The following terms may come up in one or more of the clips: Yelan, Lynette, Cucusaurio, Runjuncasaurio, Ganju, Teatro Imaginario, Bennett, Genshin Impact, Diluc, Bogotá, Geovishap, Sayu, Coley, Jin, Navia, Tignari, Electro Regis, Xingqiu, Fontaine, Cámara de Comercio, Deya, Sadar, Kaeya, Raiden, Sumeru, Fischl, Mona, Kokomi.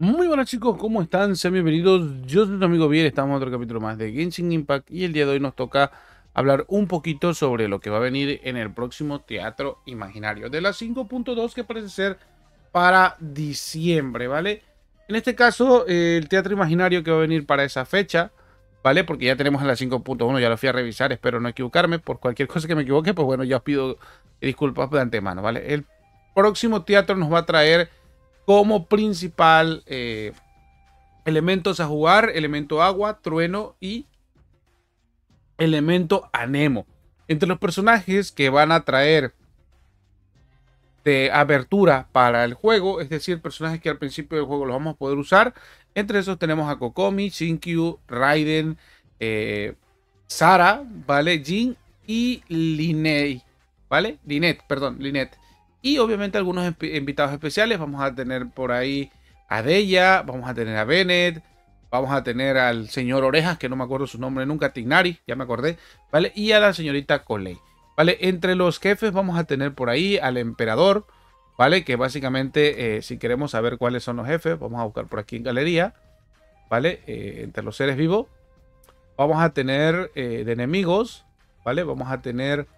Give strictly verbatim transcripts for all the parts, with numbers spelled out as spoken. Muy buenas chicos, ¿cómo están? Sean bienvenidos, yo soy tu amigo Biel, estamos en otro capítulo más de Genshin Impact y el día de hoy nos toca hablar un poquito sobre lo que va a venir en el próximo Teatro Imaginario de la cinco punto dos que parece ser para diciembre, ¿vale? En este caso, eh, el Teatro Imaginario que va a venir para esa fecha, ¿vale? Porque ya tenemos a la cinco punto uno, ya lo fui a revisar, espero no equivocarme, por cualquier cosa que me equivoque, pues bueno, ya os pido disculpas de antemano, ¿vale? El próximo teatro nos va a traer como principal eh, elementos a jugar, elemento agua, trueno y elemento anemo. Entre los personajes que van a traer de apertura para el juego, es decir, personajes que al principio del juego los vamos a poder usar, entre esos tenemos a Kokomi, Xingqiu, Raiden, eh, Sara, ¿vale? Jin y Lynette, ¿vale? Lynette, perdón, Lynette. Y obviamente algunos invitados especiales, vamos a tener por ahí a Deya, vamos a tener a Bennett, vamos a tener al señor Orejas, que no me acuerdo su nombre nunca, Tignari, ya me acordé, ¿vale? Y a la señorita Coley, ¿vale? Entre los jefes vamos a tener por ahí al emperador, ¿vale? Que básicamente, eh, si queremos saber cuáles son los jefes, vamos a buscar por aquí en galería, ¿vale? Eh, entre los seres vivos, vamos a tener eh, de enemigos, ¿vale? Vamos a tener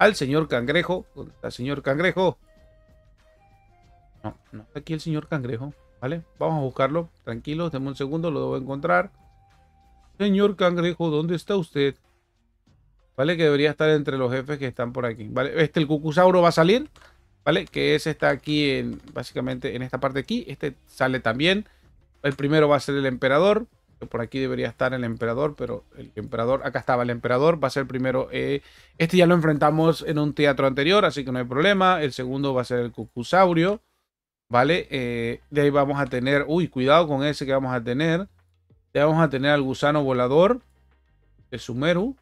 al señor Cangrejo, ¿dónde está el señor Cangrejo? No, no está aquí el señor Cangrejo, ¿vale? Vamos a buscarlo, tranquilos, denme un segundo, lo debo encontrar. Señor Cangrejo, ¿dónde está usted? ¿Vale? Que debería estar entre los jefes que están por aquí, ¿vale? Este, el Cucusauro va a salir, ¿vale? Que ese está aquí, en, básicamente, en esta parte de aquí. Este sale también. El primero va a ser el Emperador. Que por aquí debería estar el Emperador, pero el Emperador... Acá estaba el Emperador, va a ser primero... Eh, este ya lo enfrentamos en un teatro anterior, así que no hay problema. El segundo va a ser el Cucusaurio. ¿Vale? Eh, de ahí vamos a tener... Uy, cuidado con ese que vamos a tener. De ahí vamos a tener al gusano volador de Sumeru.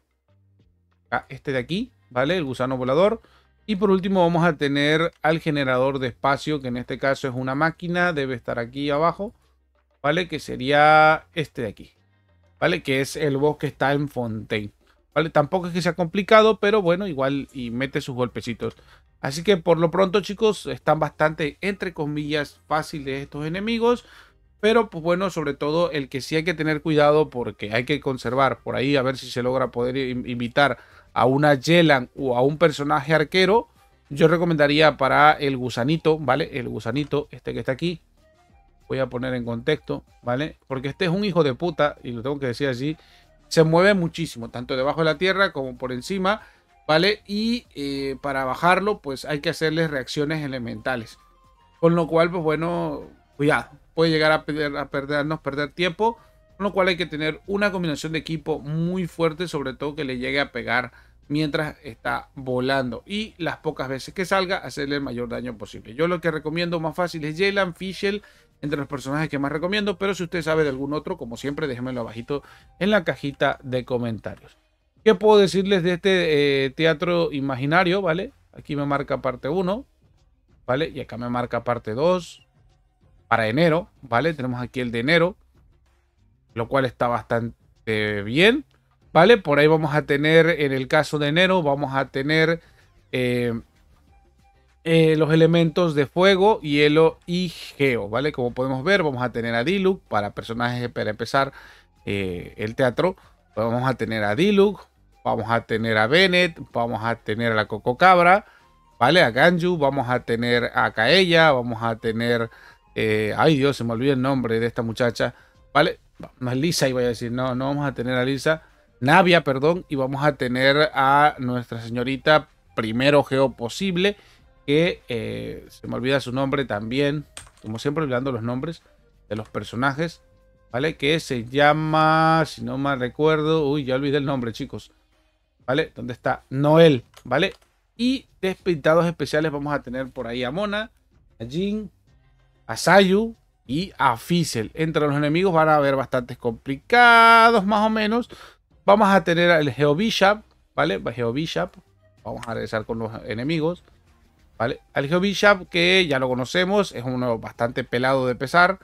Ah, este de aquí, ¿vale? El gusano volador. Y por último vamos a tener al generador de espacio, que en este caso es una máquina. Debe estar aquí abajo, ¿vale? Que sería este de aquí, ¿vale? Que es el boss que está en Fontaine, ¿vale? Tampoco es que sea complicado, pero bueno, igual y mete sus golpecitos. Así que por lo pronto chicos, están bastante, entre comillas, fáciles estos enemigos. Pero pues bueno, sobre todo el que sí hay que tener cuidado porque hay que conservar por ahí. A ver si se logra poder invitar a una Yelan o a un personaje arquero. Yo recomendaría para el gusanito, ¿vale? El gusanito, este que está aquí. Voy a poner en contexto, ¿vale? Porque este es un hijo de puta, y lo tengo que decir así. Se mueve muchísimo, tanto debajo de la tierra como por encima, ¿vale? Y eh, para bajarlo, pues hay que hacerles reacciones elementales. Con lo cual, pues bueno, cuidado. Puede llegar a, perder, a perdernos, perder tiempo. Con lo cual hay que tener una combinación de equipo muy fuerte, sobre todo que le llegue a pegar mientras está volando. Y las pocas veces que salga, hacerle el mayor daño posible. Yo lo que recomiendo más fácil es Yelan, Fischl, entre los personajes que más recomiendo. Pero si usted sabe de algún otro, como siempre, déjenmelo abajito en la cajita de comentarios. ¿Qué puedo decirles de este eh, teatro imaginario? ¿Vale? Aquí me marca parte uno, ¿vale? Y acá me marca parte dos para enero, ¿vale? Tenemos aquí el de enero, lo cual está bastante bien, ¿vale? Por ahí vamos a tener, en el caso de enero, vamos a tener eh, eh, los elementos de fuego, hielo y geo, ¿vale? Como podemos ver, vamos a tener a Diluc para personajes, para empezar eh, el teatro. Vamos a tener a Diluc, vamos a tener a Bennett, vamos a tener a la Cococabra, ¿vale? A Ganju, vamos a tener a Kaeya, vamos a tener... Eh, ay Dios, se me olvidó el nombre de esta muchacha, ¿vale? No es Lisa, iba a decir, no, no vamos a tener a Lisa, Navia, perdón, y vamos a tener a nuestra señorita primero Geo posible, que eh, se me olvida su nombre también, como siempre olvidando los nombres de los personajes, ¿vale? Que se llama, si no mal recuerdo, uy, ya olvidé el nombre, chicos, ¿vale? ¿Dónde está? Noel, ¿vale? Y de invitados especiales vamos a tener por ahí a Mona, a Jin, a Sayu y a Fischl. Entre los enemigos van a haber bastantes complicados, más o menos. Vamos a tener al Geovishap, ¿vale? Geovishap, vamos a regresar con los enemigos, ¿vale? Al Geovishap, que ya lo conocemos, es uno bastante pelado de pesar.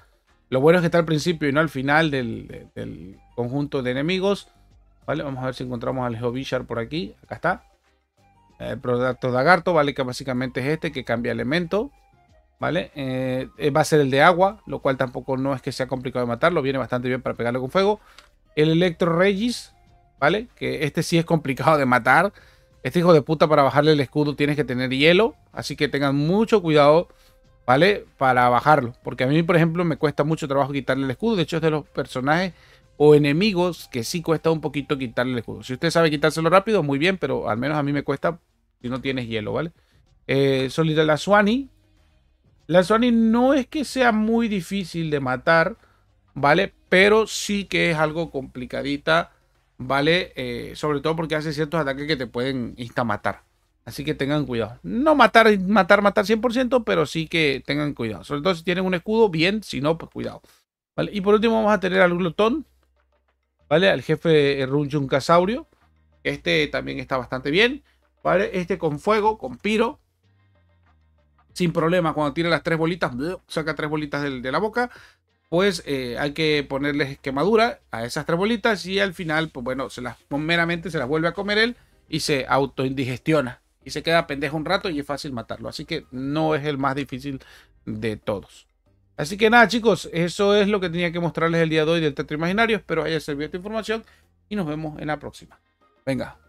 Lo bueno es que está al principio y no al final del, del conjunto de enemigos, ¿vale? Vamos a ver si encontramos al Geovishap por aquí. Acá está. El producto de lagarto, ¿vale? Que básicamente es este que cambia elemento, ¿Vale? Eh, va a ser el de agua, lo cual tampoco no es que sea complicado de matarlo. Viene bastante bien para pegarle con fuego. El Electro Regis, ¿vale? Que este sí es complicado de matar. Este hijo de puta, para bajarle el escudo tienes que tener hielo. Así que tengan mucho cuidado, ¿vale? Para bajarlo. Porque a mí, por ejemplo, me cuesta mucho trabajo quitarle el escudo. De hecho, es de los personajes o enemigos que sí cuesta un poquito quitarle el escudo. Si usted sabe quitárselo rápido, muy bien. Pero al menos a mí me cuesta si no tienes hielo, ¿vale? Eh, Solita la Suani. La Suani no es que sea muy difícil de matar, ¿vale? Pero sí que es algo complicadita, ¿vale? Eh, sobre todo porque hace ciertos ataques que te pueden insta-matar. Así que tengan cuidado. No matar, matar, matar cien por ciento, pero sí que tengan cuidado. Sobre todo si tienen un escudo, bien. Si no, pues cuidado, ¿vale? Y por último vamos a tener al glotón, ¿vale? Al jefe Runjuncasaurio. Este también está bastante bien, ¿vale? Este con fuego, con piro. Sin problema, cuando tira las tres bolitas, saca tres bolitas de la boca, pues eh, hay que ponerles quemadura a esas tres bolitas y al final, pues bueno, se las, meramente se las vuelve a comer él y se autoindigestiona y se queda pendejo un rato y es fácil matarlo. Así que no es el más difícil de todos. Así que nada, chicos, eso es lo que tenía que mostrarles el día de hoy del Teatro Imaginario. Espero haya servido esta información y nos vemos en la próxima. Venga.